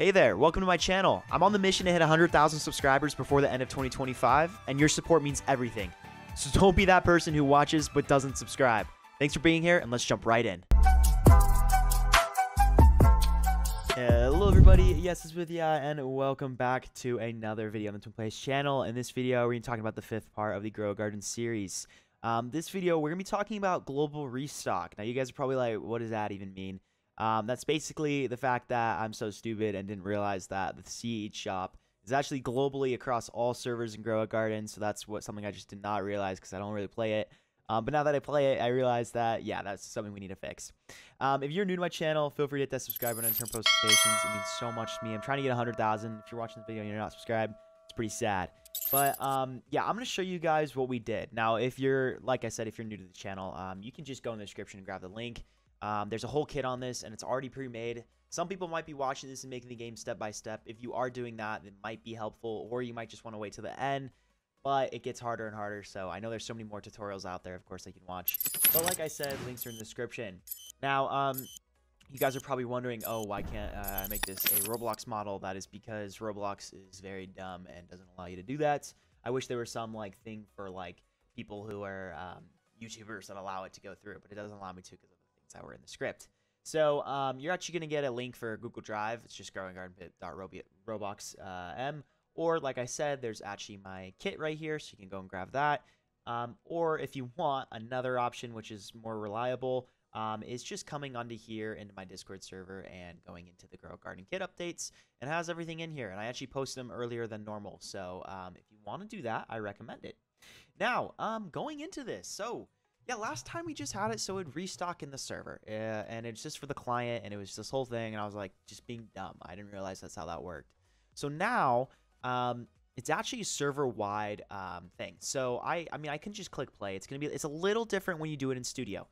Hey there, welcome to my channel. I'm on the mission to hit 100,000 subscribers before the end of 2025, and your support means everything. So don't be that person who watches but doesn't subscribe. Thanks for being here, and let's jump right in. Hello everybody, yes, it's with ya, and welcome back to another video on the TwinPlayz channel. In this video, we're gonna be talking about the fifth part of the Grow A Garden series. This video, we're gonna be talking about global restock. Now, you guys are probably like, what does that even mean? That's basically the fact that I'm so stupid and didn't realize that the seed shop is actually globally across all servers in Grow A Garden. So that's something I just did not realize because I don't really play it. But now that I play it, I realize that, yeah, that's something we need to fix. If you're new to my channel, feel free to hit that subscribe button and turn post notifications. It means so much to me. I'm trying to get 100,000. If you're watching this video and you're not subscribed, it's pretty sad. But yeah, I'm going to show you guys what we did. Now, if you're, like I said, if you're new to the channel, you can just go in the description and grab the link. There's a whole kit on this, and it's already pre-made. Some people might be watching this and making the game step by step. If you are doing that, it might be helpful, or you might just want to wait till the end, but it gets harder and harder. So I know there's so many more tutorials out there, of course, that you can watch. But like I said, links are in the description. Now, you guys are probably wondering, oh, why can't I make this a Roblox model? That is because Roblox is very dumb and doesn't allow you to do that. I wish there were some like thing for like people who are YouTubers that allow it to go through, but it doesn't allow me to because of that were in the script. So you're actually going to get a link for Google Drive. It's just growinggardenbit.roblox.m, or like I said, there's actually my kit right here, so you can go and grab that. Or if you want another option, which is more reliable, is just coming onto here into my Discord server and going into the Grow A Garden kit updates. It has everything in here, and I actually posted them earlier than normal. So if you want to do that, I recommend it. Now, going into this, so yeah, last time we just had it so it'd restock in the server, and it's just for the client, and it was this whole thing, and I was like just being dumb. I didn't realize that's how that worked. So now it's actually a server-wide thing. So I mean I can just click play. It's a little different when you do it in Studio.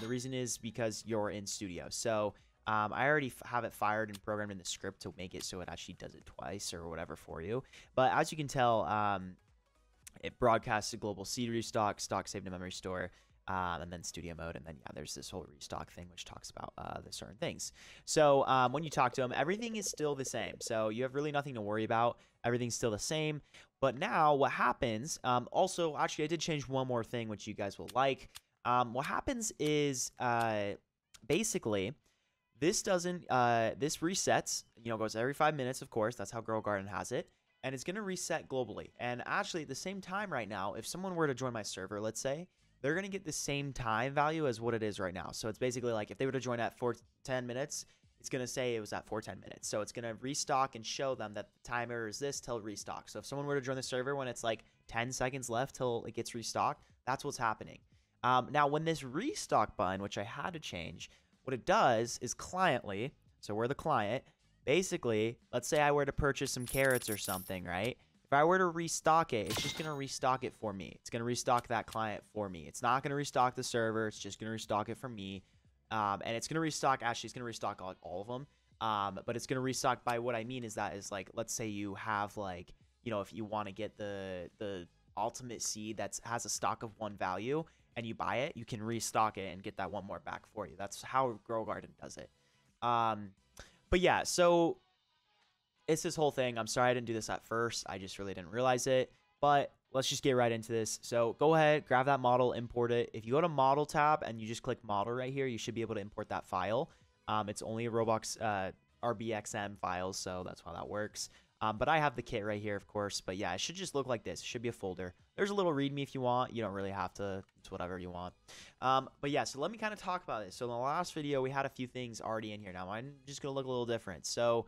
The reason is because you're in Studio. So I already have it fired and programmed in the script to make it so it actually does it twice or whatever for you. But as you can tell, it broadcasts to global seed restock, stock saved to memory store. And then studio mode, and then yeah, there's this whole restock thing which talks about the certain things. So when you talk to them, everything is still the same, so you have really nothing to worry about. Everything's still the same. But now what happens, also actually I did change one more thing which you guys will like. What happens is basically this doesn't this resets, you know, goes every 5 minutes, of course. That's how Grow A Garden has it, and it's going to reset globally. And actually at the same time right now, if someone were to join my server, let's say, they're going to get the same time value as what it is right now. So it's basically like if they were to join at 4:10 minutes, it's going to say it was at 4:10 minutes. So it's going to restock and show them that the timer is this till restock. So if someone were to join the server when it's like 10 seconds left till it gets restocked, that's what's happening. Now, when this restock button, which I had to change, what it does is cliently, so we're the client, basically, let's say I were to purchase some carrots or something, right? If I were to restock it, it's just going to restock it for me. It's going to restock that client for me. It's not going to restock the server. It's just going to restock it for me. And it's going to restock, actually, it's going to restock all of them. But it's going to restock by what I mean is that is like, let's say you have like, you know, if you want to get the ultimate seed that has a stock of one value and you buy it, you can restock it and get that one more back for you. That's how Grow A Garden does it. But yeah, so it's this whole thing. I'm sorry I didn't do this at first. I just really didn't realize it, but let's just get right into this. So go ahead, grab that model, import it. If you go to model tab and you just click model right here, you should be able to import that file. It's only a Roblox RBXM file, so that's how that works. But I have the kit right here, of course. But yeah, it should just look like this. It should be a folder. There's a little readme if you want. You don't really have to. It's whatever you want. But yeah, so let me kind of talk about this. So in the last video, we had a few things already in here. Now I'm just going to look a little different. So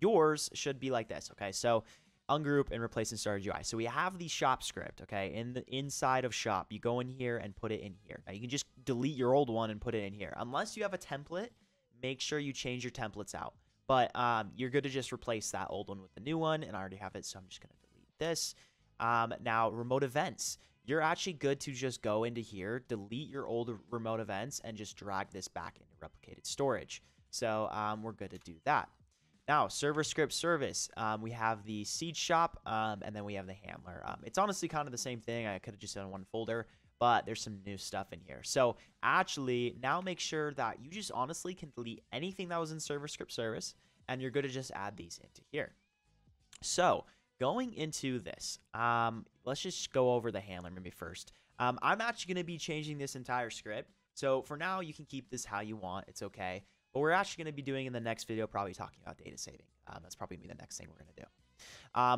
yours should be like this, okay? So ungroup and replace and start UI. So we have the shop script, okay? In the inside of shop, you go in here and put it in here. Now you can just delete your old one and put it in here. Unless you have a template, make sure you change your templates out. But you're good to just replace that old one with the new one, and I already have it, so I'm just gonna delete this. Now remote events. You're actually good to just go into here, delete your old remote events, and just drag this back into replicated storage. So we're good to do that. Now, server script service, we have the seed shop, and then we have the handler. It's honestly kind of the same thing. I could have just done one folder, but there's some new stuff in here. So actually, now make sure that you just honestly can delete anything that was in server script service, and you're going to just add these into here. So going into this, let's just go over the handler maybe first. I'm actually going to be changing this entire script. So for now, you can keep this how you want. It's okay. But we're actually going to be doing in the next video, probably talking about data saving. That's probably going to be the next thing we're going to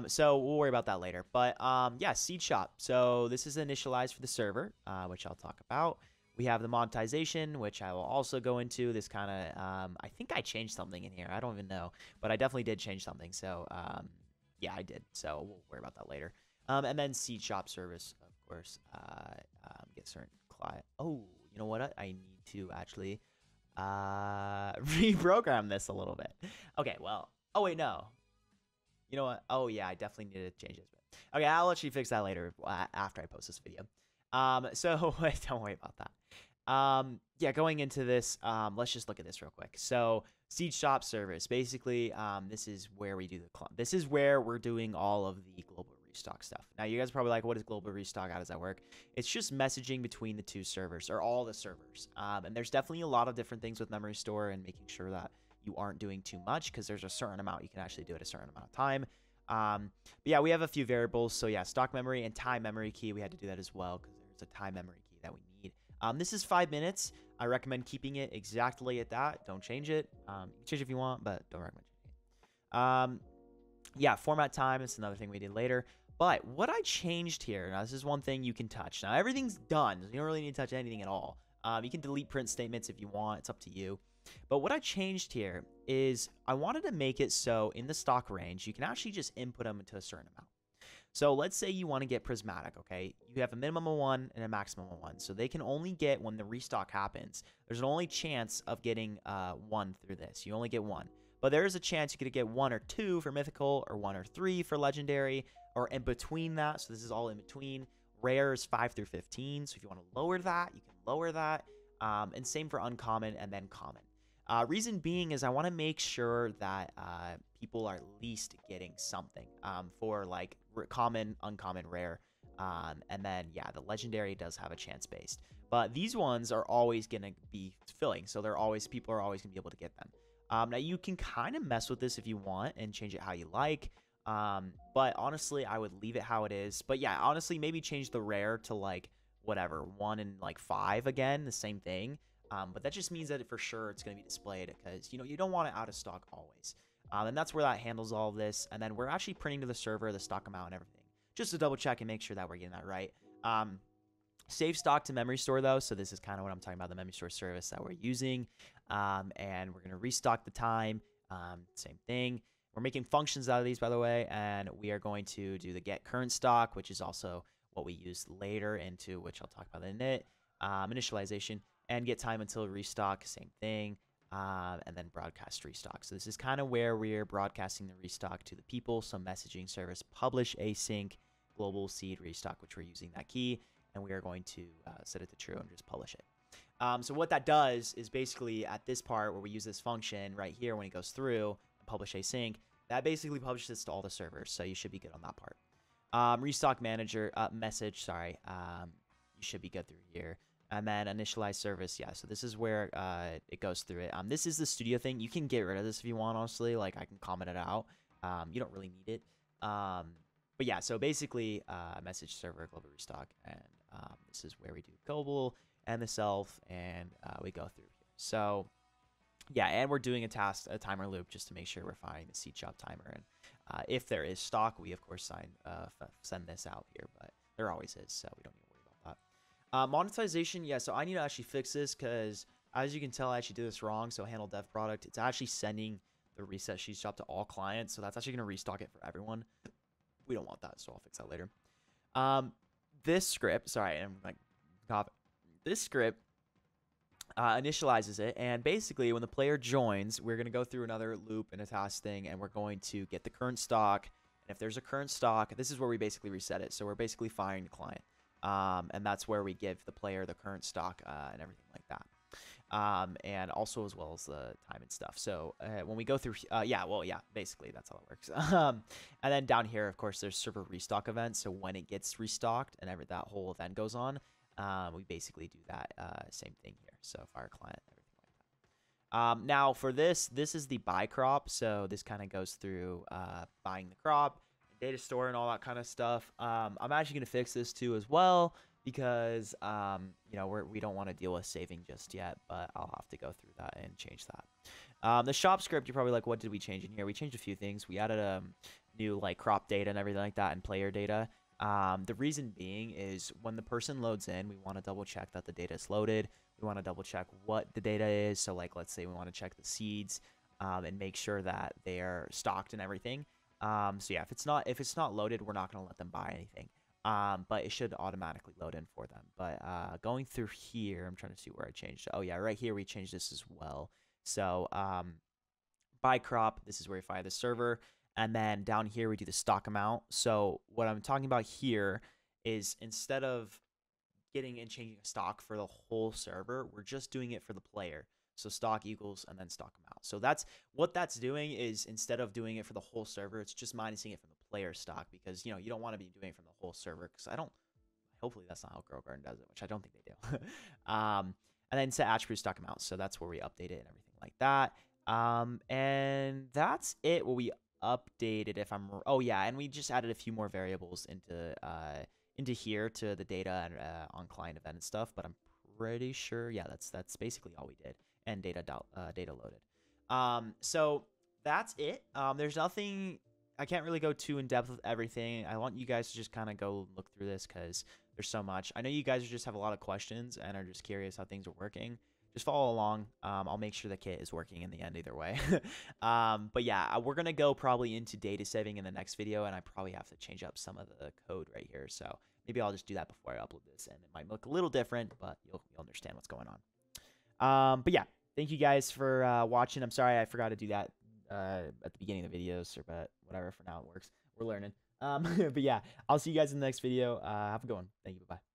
do. So we'll worry about that later. But yeah, Seed Shop. So this is initialized for the server, which I'll talk about. We have the monetization, which I will also go into. This kind of, I think I changed something in here. I don't even know, but I definitely did change something. So yeah, I did. So we'll worry about that later. And then Seed Shop Service, of course, get certain client. Oh, you know what? I need to actually reprogram this a little bit. Okay, well, oh wait, no. You know what? Oh yeah, I definitely need to change this. Okay, I'll let you fix that later after I post this video. So don't worry about that. Yeah, going into this, let's just look at this real quick. So SeedShopService, basically, this is where we do the clump. This is where we're doing all of the global restock stuff. Now you guys are probably like, what is global restock? How does that work? It's just messaging between the two servers or all the servers. And there's definitely a lot of different things with Memory Store and making sure that you aren't doing too much, because there's a certain amount you can actually do at a certain amount of time. But yeah, we have a few variables. So yeah, stock memory and time memory key. We had to do that as well because there's a time memory key that we need. This is 5 minutes. I recommend keeping it exactly at that. Don't change it. You can change it if you want, but don't recommend changing it. Yeah, format time. It's another thing we did later. But what I changed here, now this is one thing you can touch. Now everything's done. So you don't really need to touch anything at all. You can delete print statements if you want. It's up to you. But what I changed here is I wanted to make it so in the stock range, you can actually just input them into a certain amount. So let's say you want to get Prismatic, okay? You have a minimum of one and a maximum of one. So they can only get when the restock happens. There's an only chance of getting one through this. You only get one. But there is a chance you could get one or two for Mythical, or one or three for Legendary, or in between that. So this is all in between. Rare is 5 through 15. So if you want to lower that, you can lower that. And same for uncommon and then common. Reason being is I want to make sure that people are at least getting something for like common, uncommon, rare. And then, yeah, the legendary does have a chance based. But these ones are always going to be filling. So they're always, people are always going to be able to get them. Now, you can kind of mess with this if you want and change it how you like. But honestly, I would leave it how it is. But yeah, honestly, maybe change the rare to like whatever, 1 and like 5 again, the same thing. But that just means that for sure it's going to be displayed because, you know, you don't want it out of stock always. And that's where that handles all of this. And then we're actually printing to the server the stock amount and everything just to double check and make sure that we're getting that right. Save stock to memory store though. So this is kind of what I'm talking about, the memory store service that we're using. And we're going to restock the time. Same thing. We're making functions out of these, by the way. And we are going to do the get current stock, which is also what we use later into, which I'll talk about in a minute. Initialization. And get time until restock, same thing, and then broadcast restock. So this is kind of where we're broadcasting the restock to the people. So messaging service, publish async, global seed restock, which we're using that key, and we are going to set it to true and just publish it. So what that does is basically at this part where we use this function right here when it goes through, publish async, that basically publishes to all the servers. So you should be good on that part. Restock manager message, sorry, you should be good through here. And then initialize service. Yeah, so this is where it goes through it. This is the studio thing. You can get rid of this if you want, honestly. Like, I can comment it out. You don't really need it. But yeah, so basically, message server, global restock. And this is where we do global and the self. And we go through here. So, yeah, and we're doing a task, a timer loop, just to make sure we're finding the seed shop timer. And if there is stock, we, of course, send this out here. But there always is, so we don't need to. Monetization, yeah, so I need to actually fix this because as you can tell, I actually did this wrong. So handle dev product, it's actually sending the reset seed shop to all clients. So that's actually going to restock it for everyone. We don't want that, so I'll fix that later. This script, sorry, I'm like, copy. This script initializes it. And basically when the player joins, we're going to go through another loop and a task thing, and we're going to get the current stock. And if there's a current stock, this is where we basically reset it. So we're basically firing the client. And that's where we give the player the current stock and everything like that, and also as well as the time and stuff. So when we go through, yeah, well, yeah, basically that's how it works. And then down here, of course, there's server restock events. So when it gets restocked and that whole event goes on, we basically do that same thing here. So fire client, everything like Now for this is the buy crop. So this kind of goes through buying the crop, data store, and all that kind of stuff. I'm actually going to fix this too as well, because you know, we don't want to deal with saving just yet, but I'll have to go through that and change that. The shop script, you're probably like, what did we change in here? We changed a few things. We added a new like crop data and everything like that, and player data. The reason being is when the person loads in, we want to double check that the data is loaded. We want to double check what the data is. So like, let's say we want to check the seeds and make sure that they're stocked and everything. So yeah, if it's not loaded, we're not going to let them buy anything. But it should automatically load in for them. But going through here, I'm trying to see where I changed. Oh yeah, right here we changed this as well. So by crop, this is where you find the server. And then down here, we do the stock amount. So what I'm talking about here is instead of getting and changing a stock for the whole server, we're just doing it for the player. So stock equals and then stock amount. So that's what that's doing, is instead of doing it for the whole server, it's just minusing it from the player stock, because, you know, you don't want to be doing it from the whole server, because hopefully that's not how Grow A Garden does it, which I don't think they do. And then set attribute stock amount. So that's where we update it and everything like that. And that's it. What we updated, if I'm, oh yeah, and we just added a few more variables into here to the data and on client event and stuff, but I'm pretty sure, yeah, that's basically all we did. And data loaded. So that's it. There's nothing, I can't really go too in depth with everything. I want you guys to just kind of go look through this, because there's so much. I know you guys just have a lot of questions and are just curious how things are working. Just follow along. I'll make sure the kit is working in the end either way. But yeah, we're going to go probably into data saving in the next video, and I probably have to change up some of the code right here. So maybe I'll just do that before I upload this, and it might look a little different, but you'll understand what's going on. But yeah, thank you guys for watching. I'm sorry I forgot to do that at the beginning of the videos, or but whatever, for now it works. We're learning. But yeah, I'll see you guys in the next video. Have a good one. Thank you. Bye-bye.